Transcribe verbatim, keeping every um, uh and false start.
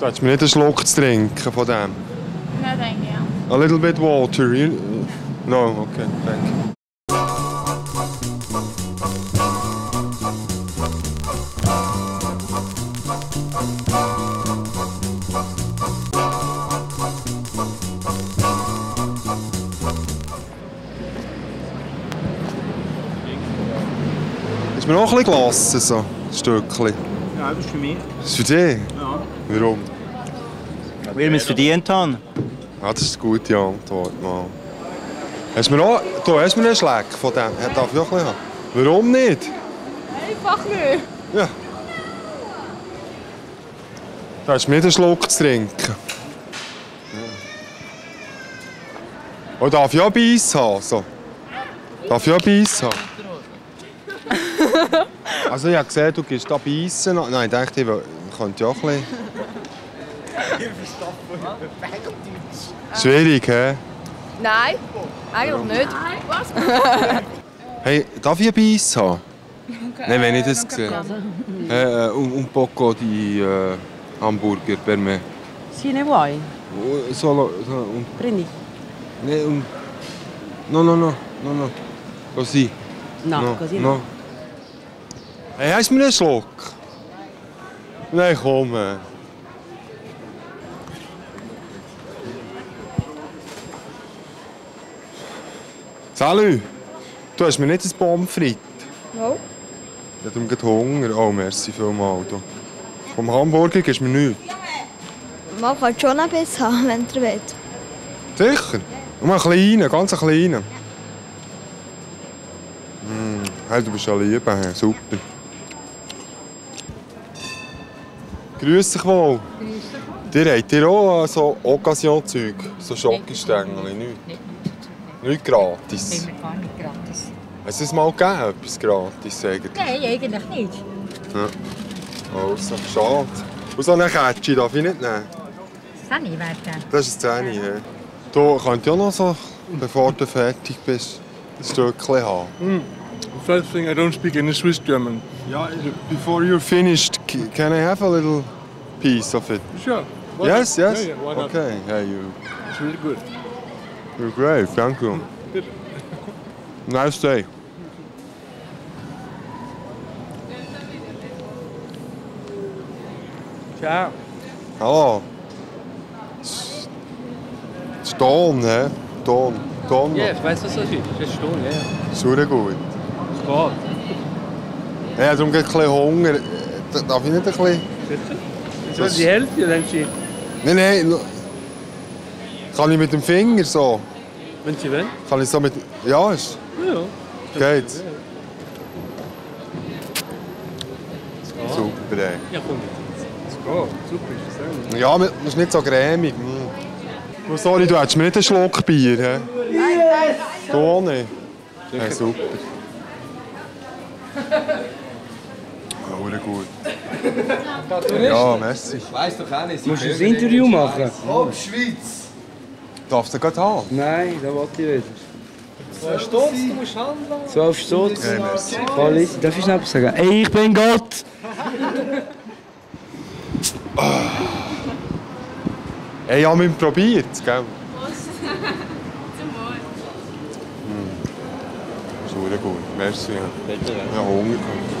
Du hättest mir nicht einen Schluck zu trinken von dem? Nein, danke, ja. A little bit water, you... No, okay, thank you. Ist mir noch ein bisschen gelassen, so ein Stückchen? Ja, das ist für mich. Das ist für dich? Ja. Warum? Weil wir es verdient haben. Ja, das ist eine gute Antwort, Mann. Hast du mir noch, du, hast du mir einen Schlag von dem? Nein. Darf ich auch ein bisschen haben? Warum nicht? Einfach nicht. Ja. Da hast du mir nicht einen Schluck zu trinken. Ja. Und darf ich auch Beiss haben? So. Darf ich auch Beiss haben? Also ich habe gesehen, du gehst da beißen. Nein, ich dachte, ich könnte ja auch ein bisschen. Schwierig, hä? Nein, eigentlich nicht. Hey, darf ich ein Beiss haben? Okay. Nein, wenn ich das gesehen habe. Hey, un, un poco di uh, hamburger per me. Si ne vuoi? Solo... solo un... Prendi. Ne, un... No, no, no, no, no. Così. No, no così no. no. Hey, hast du mir einen Schluck? Nein, komm. Äh. Salü, du hast mir nicht ein Pommes frites. No. Ich habe gerade Hunger. Oh, merci vielmals. Vom Hamburger gibst du mir nichts. Man kann schon ein bisschen haben, wenn du willst. Sicher? Nur einen kleinen, ganz einen kleinen. Mm. Hey, du bist ja lieber, super. Grüß dich wohl. Grüß dich. Habt ihr auch so Occasion-Zeug? So Schokostängel? Nicht? Nicht, nicht gratis? Nein, gar nicht gratis. Hast du es mal gegeben, etwas gratis? Eigentlich? Nein, eigentlich nicht. Ja. Also, schade. Und so eine Kätschi darf ich nicht nehmen? zehn wäre das. Das ist zehn, ja. Du könntest ja noch so, bevor du fertig bist, ein Stückchen haben. Mm. First thing, I don't speak any Swiss German. Yeah, before you're finished, can I have a little piece of it? Sure. Why yes, not? yes. Yeah, yeah, why not? Okay, yeah, you. It's really good. You're great. Thank you. Nice day. Ciao. Hello. It's, it's Don, eh? Don, Don. Yeah, I know what it is. It's Don, yeah. Super good. Gott. Ja, darum geht ein bisschen Hunger. Darf ich nicht ein bisschen? Bitte? Ist die Hälfte, denkst du? Nein, nein. Kann ich mit dem Finger so? Wenn Sie wollen. Kann ich so mit... Ja, ist... Ja. Geht's? Ja. Super, ey. Ja, komm mit. Super, ist das. Ja, das ist nicht so cremig. Oh, sorry, du hättest mir nicht einen Schluck Bier, hä? Yes! Du auch nicht? Ja, super. Oder gut. Ja, merci. Weißt doch auch nicht. Musst du ein Interview machen? Ob Schweiz. Darfst du das gerade haben? Nein, da wollte ich wieder. zwölf Stutz, du musst handeln. zwölf Stutz. Okay, merci. Polizei. Darf ich noch etwas sagen? Ey, ich bin Gott! Ey, ich habe ihn probiert, gell? Was? Zum Wohl. Das ist gut. Merci. Ich habe Hunger gehabt.